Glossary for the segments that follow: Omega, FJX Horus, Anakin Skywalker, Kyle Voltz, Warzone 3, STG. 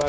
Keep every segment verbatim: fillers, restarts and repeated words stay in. Yo,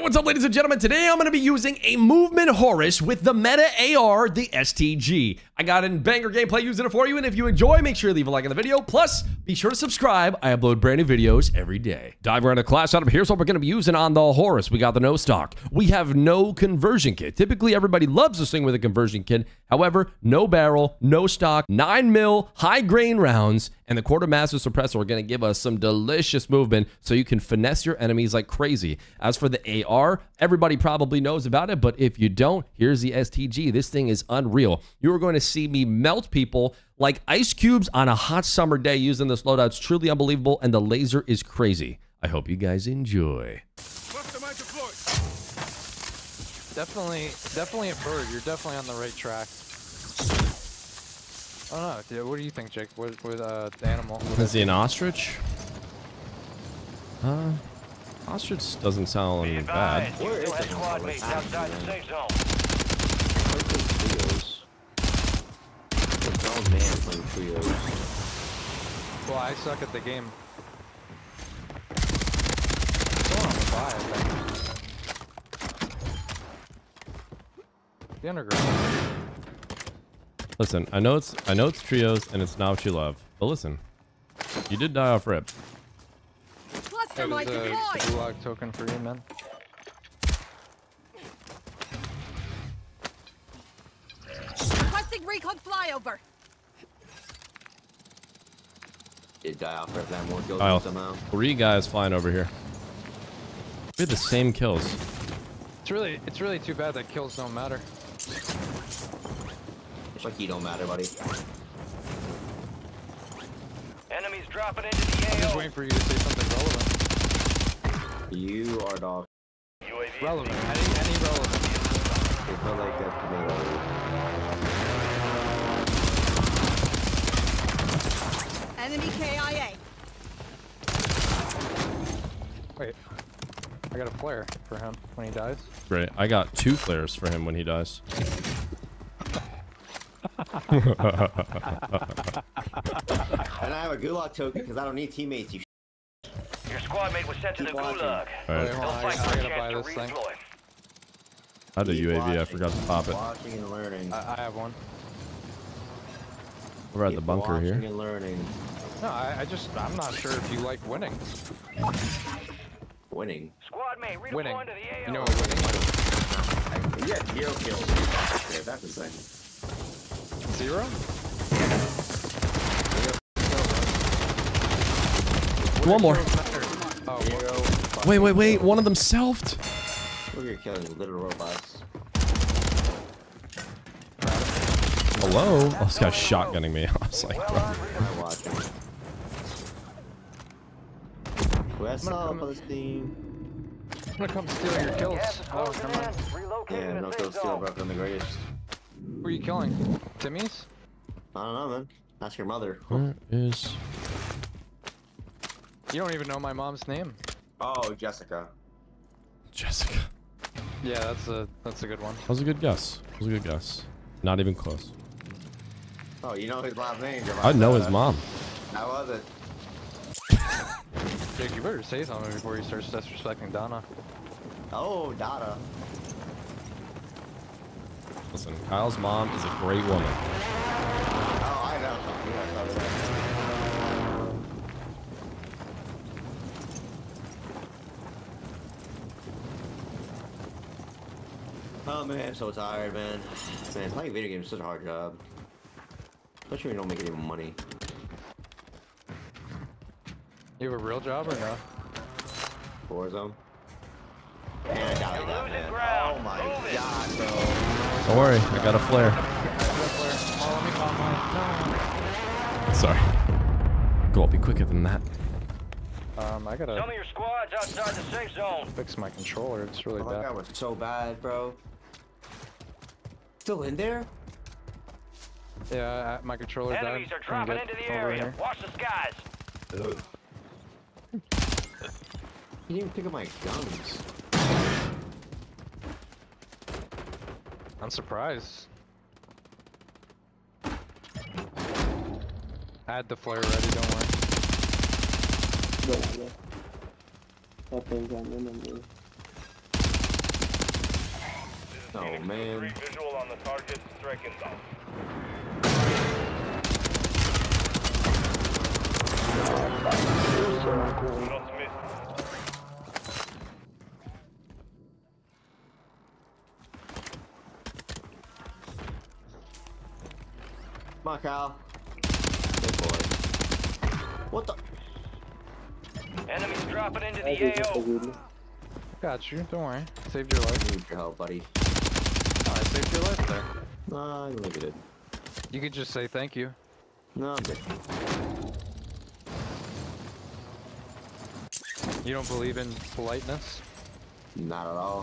what's up, ladies and gentlemen? Today I'm going to be using a Movement Horus with the meta A R, the S T G. I got in banger gameplay using it for you, and if you enjoy, make sure you leave a like on the video. Plus, be sure to subscribe. I upload brand new videos every day. Dive right into class out of here's what we're going to be using on the Horus. We got the no stock. We have no conversion kit. Typically, everybody loves this thing with a conversion kit. However, no barrel, no stock, nine mil, high grain rounds, and the quartermaster suppressor are going to give us some delicious movement so you can finesse your enemies like crazy. As for the A R, everybody probably knows about it, but if you don't, here's the S T G. This thing is unreal. You are going to see me melt people like ice cubes on a hot summer day using this loadout. It's truly unbelievable, and the laser is crazy. I hope you guys enjoy. Definitely, definitely a bird. You're definitely on the right track. I don't know. What do you think, Jake? With, with uh, the animal? Is he an ostrich? Uh, ostrich doesn't sound bad. Where is it? Well, I suck at the game. Someone on the buy, I think. The underground. Listen, I know it's I know it's trios and it's not what you love, but listen, you did die off rip. Cluster my deploy. Blue lock token for you, man. Requesting recon flyover. Did die off rip, man. More kills somehow. Three guys flying over here. We had the same kills. It's really it's really too bad that kills don't matter. Like you don't matter, buddy. Enemies dropping into the A O. I'm just waiting for you to say something relevant. You are dog. U A V relevant. Any, any relevant. It felt like that to me. Enemy K I A. Wait. I got a flare for him when he dies. Great. I got two flares for him when he dies. And I have a gulag token because I don't need teammates. You your squad mate was sent keep to the watching. Gulag. All right. I, I gotta buy this thing. I had a U A V. Watching. I forgot to pop it. Watching and learning. I, I have one. We're at the bunker here. And learning. No, I, I just I'm not sure if you like winning. Winning. Squad mate, winning. To the A O. You know what winning? You got zero kills. That's the thing. Zero? One more. Oh, wait, wait, wait. One of them selfed. We're killing little robots. Hello? Oh, this guy's shotgunning me. I was like, bro. I'm gonna come steal your kills. Oh, come on. Yeah, no kills still broke on the greatest. Who are you killing? Timmy's? I don't know, man. Ask your mother. Where is... You don't even know my mom's name. Oh, Jessica. Jessica. Yeah, that's a that's a good one. That was a good guess. That was a good guess. Not even close. Oh, you know his last name. I know his mom. How was it? Jake, you better say something before he starts disrespecting Donna. Oh, Donna. Listen, Kyle's mom is a great woman. Oh, I know. Oh man, I'm so tired, man. Man, playing video games is such a hard job. Especially when you don't make any money. You have a real job or no? Warzone. Man, I died that, man. Oh my god, bro. Don't worry, I got a flare. Sorry. Go up, be quicker than that. Um, I gotta. Some of your squads outside the safe zone. Fix my controller. It's really oh, bad. That was so bad, bro. Still in there? Yeah, my controller died. Enemies are dropping into the area. Watch the skies. You didn't even pick up my guns. I'm surprised. I had the flare ready, don't worry. That thing's on the number. Oh man. Visual on the target, striking down. Not missed. Come on, Kyle. Good boy. What the? Enemies dropping into the A O. Got you. Don't worry. Saved your life. I need your help, buddy. Oh, I saved your life there. Nah, you look at it. You could just say thank you. No, I'm good. You don't believe in politeness? Not at all.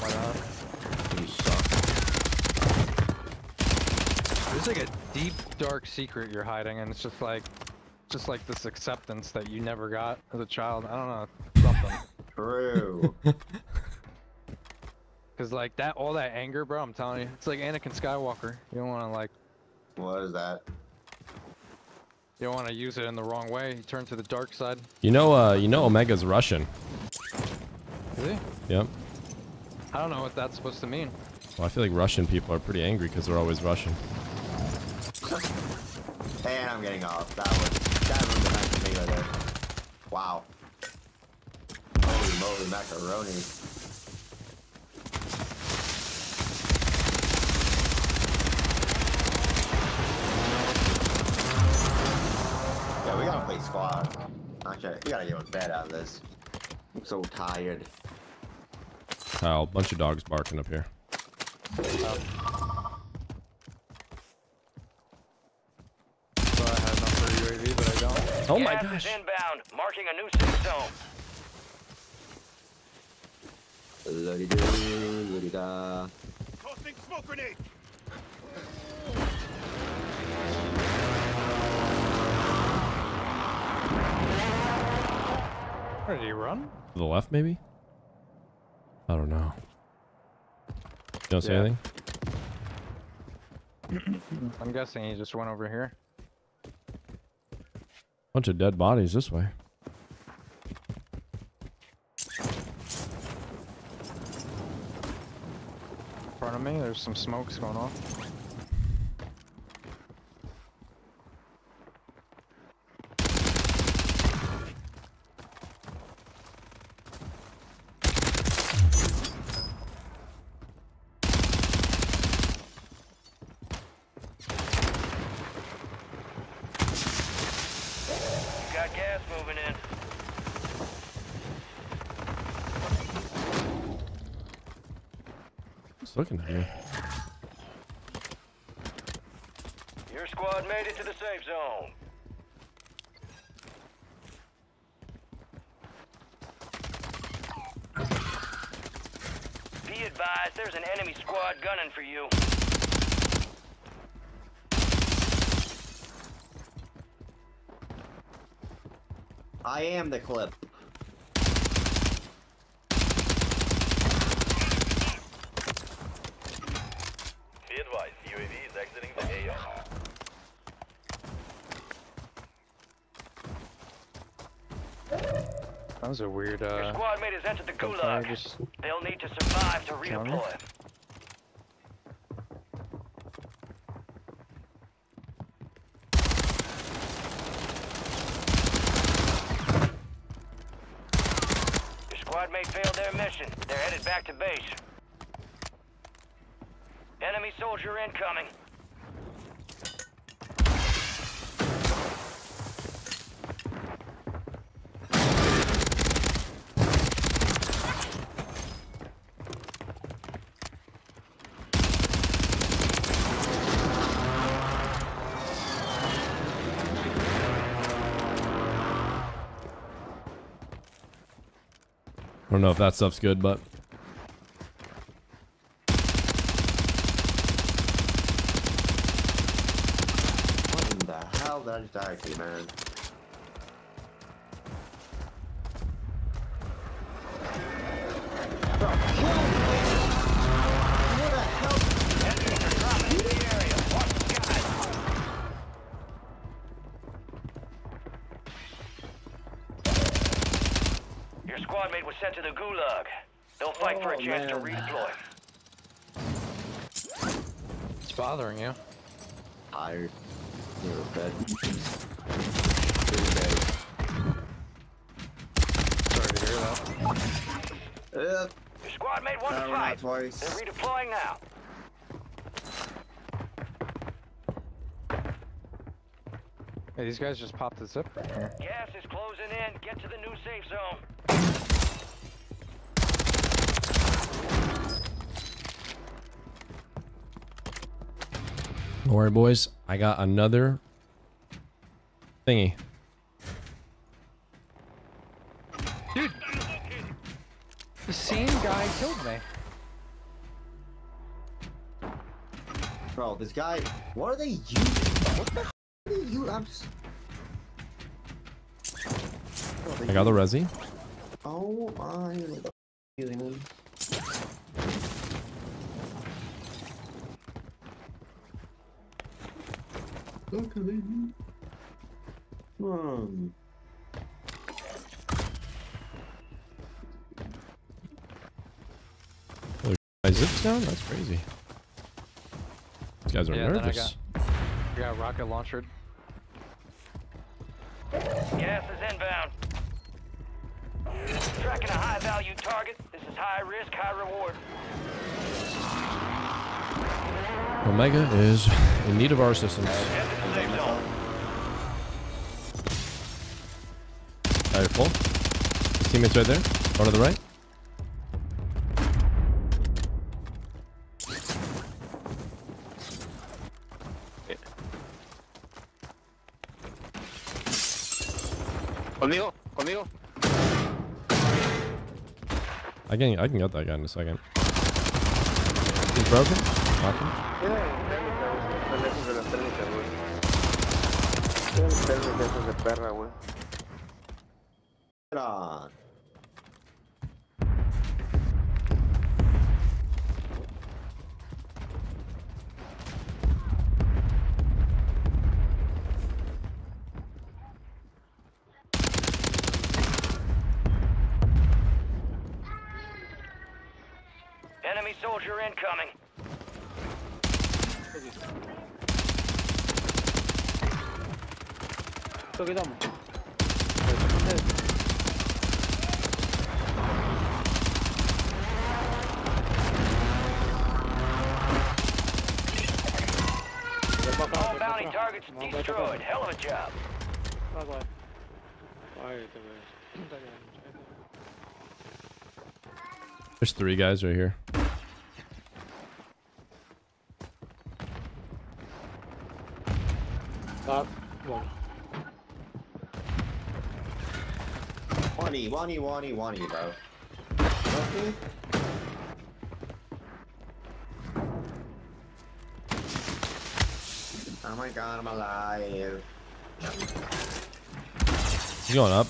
Why not? You suck. There's like a deep, dark secret you're hiding, and it's just like... just like this acceptance that you never got as a child. I don't know, something. True. Cause like that, all that anger, bro, I'm telling you, it's like Anakin Skywalker. You don't wanna like... What is that? You don't wanna use it in the wrong way. You turn to the dark side. You know, uh, you know Omega's Russian. Is he? Yep. I don't know what that's supposed to mean. Well, I feel like Russian people are pretty angry because they're always Russian. And I'm getting off. That was... that was a nice thing right there. Wow. Holy moly macaroni. Yeah, we gotta play squad. Actually, we gotta get a bed out of this. I'm so tired. Oh, a bunch of dogs barking up here. Oh my gosh. Inbound, marking a new zone. Loody doo, loody da. Tossing smoke grenade. Where did he run? To the left, maybe? I don't know. You don't see yeah. anything? I'm guessing he just went over here. Bunch of dead bodies this way. In front of me, there's some smokes going off. Looking at you. Your squad made it to the safe zone. Be advised, there's an enemy squad gunning for you. I am the clip. That was a weird, uh... Your squad mate has entered the gulag. Just... they'll need to survive to redeploy. Your squad mate failed their mission. They're headed back to base. Enemy soldier incoming. I don't know if that stuff's good, but what in the hell did I just die to, man? Bro, what the hell? Enemies are dropping into the area. Watch the skies. inmate was sent to the gulag. They'll fight oh, for a chance man. to redeploy. It's bothering you. Tired. You're bad. Pretty bad. Sorry to hear that. Yep. Your squad mate won the fight. They're redeploying now. Hey, these guys just popped the zip right here. Gas is closing in. Get to the new safe zone. Don't worry, boys. I got another thingy. Dude, the same guy killed me. Bro, this guy. What are they using? What the? You abs I got the resi. Oh my, what the f me? Okay, baby. Come on. Oh, I zipped down? That's crazy. These guys are yeah, nervous. I got a rocket launcher. Gas is inbound. Tracking a high value target. This is high risk, high reward. Omega is in need of our assistance. Alright, full. His teammates right there. One to the right. Conmigo, conmigo. I can, I can get that guy in a second. He's broken. Broken. Get on. Enemy soldier incoming. All bounty targets destroyed. Hell of a job. There's three guys right here. Up one. Wani, wani, wani, wani, bro. Okay. Oh my god, I'm alive. He's going up.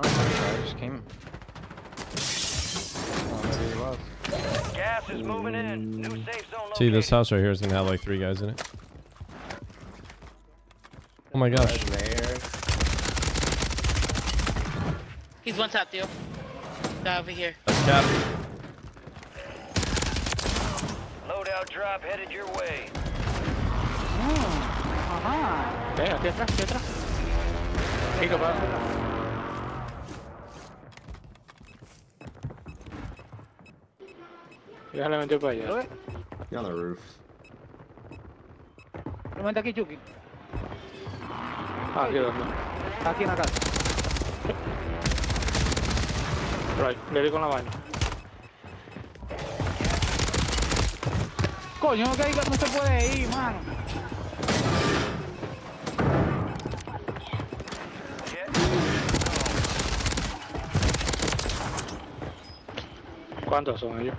I just came. Gas is moving in. New safe zone. See, this house right here is gonna have like three guys in it. Oh my gosh. He's one top deal. Guy over here. That's cap. Loadout drop headed your way. Ah. Yeah, get atrás, get atrás. Pick up. You're on the roof. I'm here. Right, le di con la vaina. Coño, no caiga, no se puede ir, mano. ¿Cuántos son ellos?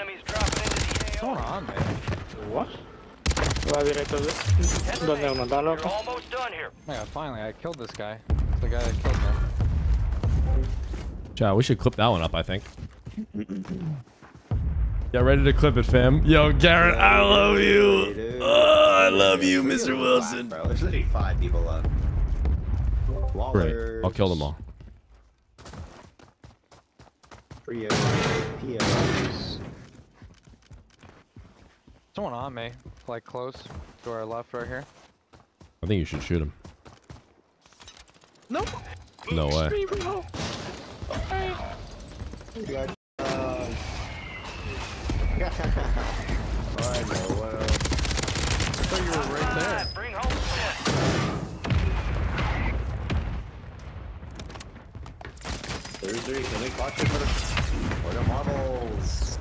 What's going on, man? What? You're almost done here. Yeah, finally, I killed this guy. It's the guy that killed me. Chad, we should clip that one up, I think. Yeah, ready to clip it, fam. Yo, Garrett, I love you. Oh, I love you, Mister Wilson. Bro, there's literally five people left. Great. I'll kill them all. P Os. Someone on me, like close to our left, right here. I think you should shoot him. No. No way. Right. I know what else. I thought you were right there. Bring home Thursday, can we watch it for the models?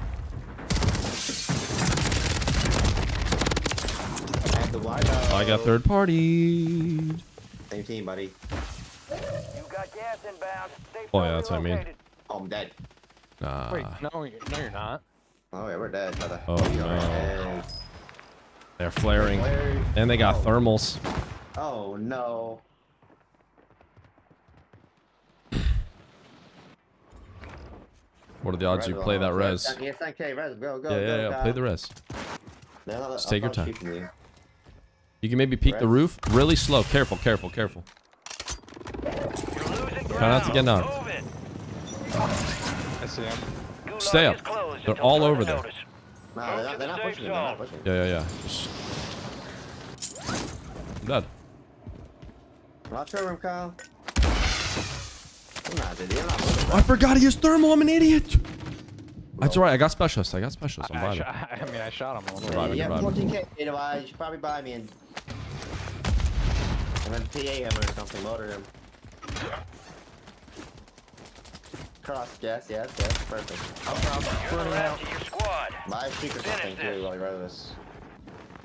I have the wideout. I got third party. Same team, buddy. You got gas inbound. Oh yeah, that's what I mean. Oh, I'm dead. Nah. Wait, no, you're, no, you're not. Oh yeah, we're dead, brother. Oh we no. Dead. They're flaring. They're and they got oh. thermals. Oh no. What are the odds you play that res? It's okay, res, go, go, yeah, yeah, go, yeah. Go. Play the res. No, just take your time. You. you can maybe peek res. the roof really slow. Careful, careful, careful. Try not to get knocked. I see him. Stay up. They're all over there. Nah, they're not, they're not pushing it. They're not pushing it. Yeah, yeah, yeah. Just... I'm dead. Watch over him, Kyle. I'm not, dude. You're not moving, I forgot to use thermal. I'm an idiot. That's alright. I got specialist. I got specialist. I'm vibing. I, I mean, I shot him. All right, you have fourteen K. You should probably buy me and then P A him or something. Motor him. Cross, yes, yes, yes, perfect. I'll run around to your squad. My secret thing too, like rather this.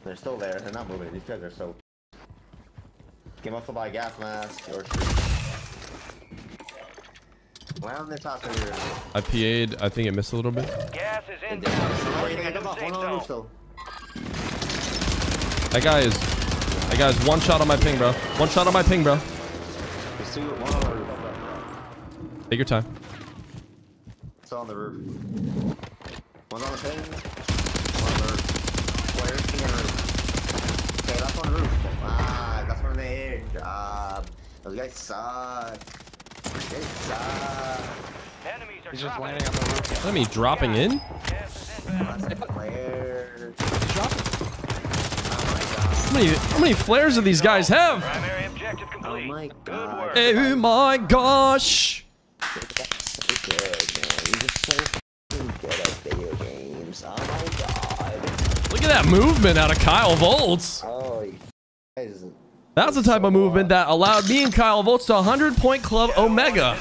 They're still there, they're not moving. These guys are so. Get muscle by gas mask or shoot. Wow, this house over here. I P A'd, I think it missed a little bit. Gas is in. That guy is. That guy is one shot on my ping, bro. One shot on my ping, bro. Take your time. On the roof. One's on the pin. One on the roof. Where's the roof? Okay, that's on the roof. Ah, that's one there. Uh, those guys suck. Those guys suck. Enemies are He's just landing on the roof. Enemy dropping in? Yes, that's flares. Oh my god. How many, how many flares do these guys have? Primary objective complete. Oh my god. Good work. Oh my gosh. Oh my god. Look at that movement out of Kyle Voltz. Oh, that's the type so of movement that allowed me and Kyle Voltz to one hundred point club Omega.